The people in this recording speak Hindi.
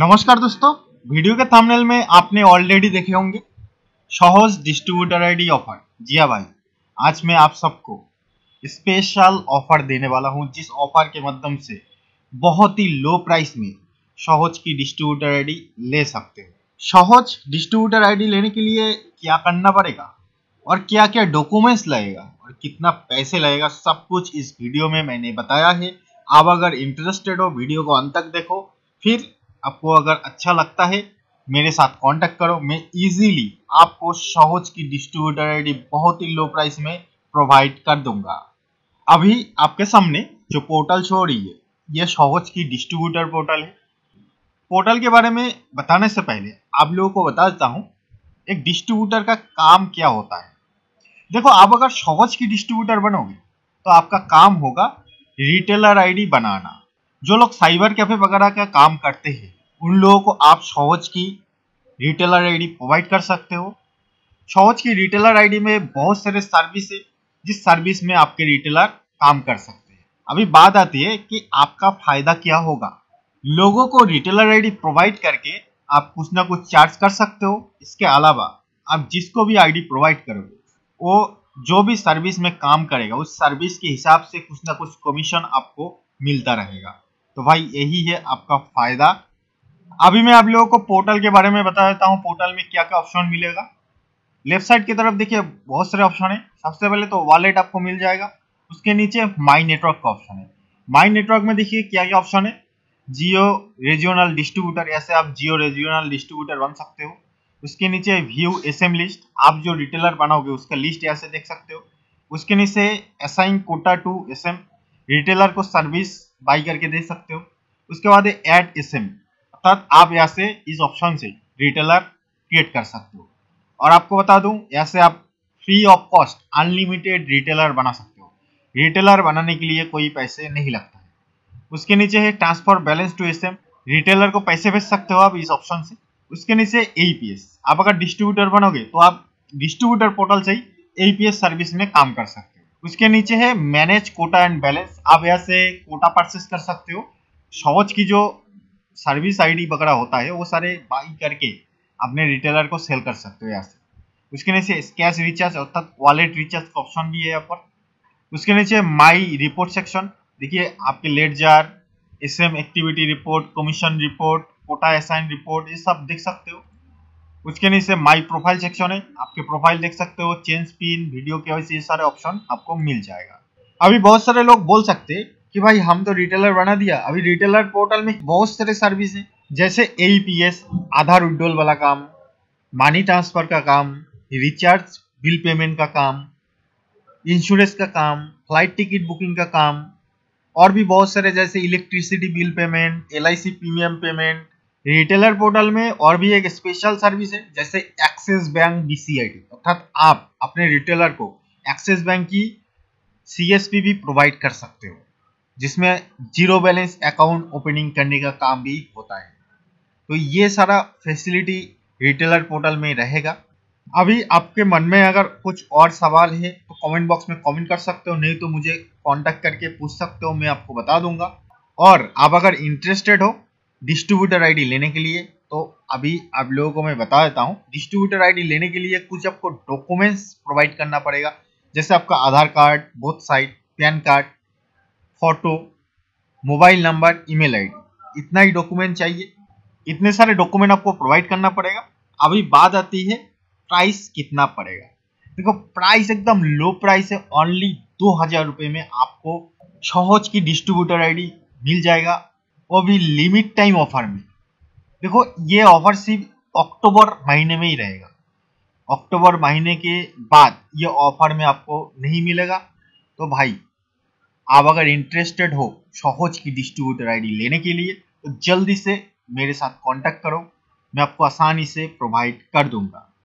नमस्कार दोस्तों, वीडियो के थंबनेल में आपने ऑलरेडी देखे होंगे सहज डिस्ट्रीब्यूटर आईडी ऑफर। जी हां भाई, आज मैं आप सबको स्पेशल ऑफर देने वाला हूं, जिस ऑफर के माध्यम से बहुत ही लो प्राइस में सहज की डिस्ट्रीब्यूटर आईडी ले सकते हैं। सहज डिस्ट्रीब्यूटर आईडी लेने के लिए क्या करना पड़ेगा और क्या क्या डॉक्यूमेंट्स लगेगा और कितना पैसे लगेगा, सब कुछ इस वीडियो में मैंने बताया है। आप अगर इंटरेस्टेड हो वीडियो को अंत तक देखो, फिर आपको अगर अच्छा लगता है मेरे साथ कांटेक्ट करो, मैं इजीली आपको सहज की डिस्ट्रीब्यूटर आईडी बहुत ही लो प्राइस में प्रोवाइड कर दूंगा। अभी आपके सामने जो पोर्टल शो हो रही है, ये सहज की डिस्ट्रीब्यूटर पोर्टल है। पोर्टल के बारे में बताने से पहले आप लोगों को बता देता हूँ एक डिस्ट्रीब्यूटर का काम क्या होता है। देखो, आप अगर सहज की डिस्ट्रीब्यूटर बनोगे तो आपका काम होगा रिटेलर आईडी बनाना। जो लोग साइबर कैफे वगैरह का काम करते हैं उन लोगों को आप सहज की रिटेलर आईडी प्रोवाइड कर सकते हो। सहज की रिटेलर आईडी में बहुत सारे सर्विस है, जिस सर्विस में आपके रिटेलर काम कर सकते हैं। अभी बात आती है कि आपका फायदा क्या होगा। लोगों को रिटेलर आईडी प्रोवाइड करके आप कुछ ना कुछ चार्ज कर सकते हो। इसके अलावा आप जिसको भी आईडी प्रोवाइड करोगे वो जो भी सर्विस में काम करेगा उस सर्विस के हिसाब से कुछ ना कुछ कमीशन आपको मिलता रहेगा। तो भाई यही है आपका फायदा। अभी मैं आप लोगों को पोर्टल के बारे में बता देता हूँ, पोर्टल में क्या क्या ऑप्शन मिलेगा। लेफ्ट साइड की तरफ देखिए, बहुत सारे ऑप्शन है। सबसे पहले तो वॉलेट आपको मिल जाएगा, उसके नीचे माई नेटवर्क का ऑप्शन है। माई नेटवर्क में देखिए क्या क्या ऑप्शन है। जियो रीजनल डिस्ट्रीब्यूटर, ऐसे आप जियो रीजनल डिस्ट्रीब्यूटर बन सकते हो। उसके नीचे व्यू एसएम लिस्ट, आप जो रिटेलर बनाओगे उसका लिस्ट ऐसे देख सकते हो। उसके नीचे assign quota to SM, retailer को सर्विस बाई करके दे सकते हो। उसके बाद ऐड एसएम, अर्थात आप यहाँ से इस ऑप्शन से रिटेलर क्रिएट कर सकते हो। और आपको बता दूं, यहाँ से आप free of cost unlimited retailer बना सकते हो। रिटेलर बनाने के लिए कोई पैसे नहीं लगता है। उसके नीचे है transfer balance to SM, retailer को पैसे भेज सकते हो आप इस ऑप्शन से। उसके नीचे एईपीएस, आप अगर डिस्ट्रीब्यूटर बनोगे तो आप डिस्ट्रीब्यूटर पोर्टल से ही एईपीएस सर्विस में काम कर सकते हो। उसके नीचे है मैनेज कोटा एंड बैलेंस, आप यहाँ से कोटा परचेस कर सकते हो। सहज की जो सर्विस आईडी वगैरह होता है वो सारे बाई करके अपने रिटेलर को सेल कर सकते हो यहाँ से। उसके नीचे कैश रिचार्ज अर्थात वॉलेट रिचार्ज का ऑप्शन भी है यहाँ पर। उसके नीचे माई रिपोर्ट सेक्शन, देखिए आपके ledger, SM activity report, commission report, quota assign report, ये सब देख सकते हो। उसके नीचे माई प्रोफाइल सेक्शन है, आपके प्रोफाइल देख सकते हो, चेंज पिन, वीडियो केवाईसी, ये सारे ऑप्शन आपको मिल जाएगा। अभी बहुत सारे लोग बोल सकते हैं कि भाई हम तो रिटेलर बना दिया, अभी रिटेलर पोर्टल में बहुत सारे सर्विस है जैसे एईपीएस, आधार विड्रॉल वाला काम, मनी ट्रांसफर का काम, रिचार्ज बिल पेमेंट का काम, इंश्योरेंस का काम, फ्लाइट टिकट बुकिंग का काम, और भी बहुत सारे जैसे electricity bill payment, LIC premium payment. Retailer portal में और भी एक स्पेशल सर्विस है जैसे एक्सिस बैंक BCID, अर्थात आप अपने रिटेलर को एक्सिस बैंक की CSP भी प्रोवाइड कर सकते हो, जिसमें जीरो बैलेंस अकाउंट ओपनिंग करने का काम भी होता है। तो ये सारा फैसिलिटी रिटेलर पोर्टल में रहेगा। अभी आपके मन में अगर कुछ और सवाल है तो कमेंट बॉक्स में कमेंट कर सकते हो, नहीं तो मुझे कॉन्टेक्ट करके पूछ सकते हो, मैं आपको बता दूंगा। और आप अगर इंटरेस्टेड हो डिस्ट्रीब्यूटर आईडी लेने के लिए तो अभी आप लोगों को मैं बता देता हूँ, डिस्ट्रीब्यूटर आईडी लेने के लिए कुछ आपको डॉक्यूमेंट्स प्रोवाइड करना पड़ेगा, जैसे आपका Aadhaar card, both side, pan card, photo, mobile number, email ID, इतना ही डॉक्यूमेंट चाहिए। इतने सारे डॉक्यूमेंट आपको प्रोवाइड करना पड़ेगा। अभी बात आती है प्राइस कितना पड़ेगा। देखो, प्राइस एकदम लो प्राइस है, ओनली 2000 रुपये में आपको सहज की डिस्ट्रीब्यूटर आईडी मिल जाएगा, वो भी लिमिट टाइम ऑफर में। देखो, ये ऑफर सिर्फ अक्टूबर महीने में ही रहेगा। अक्टूबर महीने के बाद ये ऑफर में आपको नहीं मिलेगा। तो भाई आप अगर इंटरेस्टेड हो सहज की डिस्ट्रीब्यूटर आईडी लेने के लिए तो जल्दी से मेरे साथ कांटेक्ट करो, मैं आपको आसानी से प्रोवाइड कर दूंगा।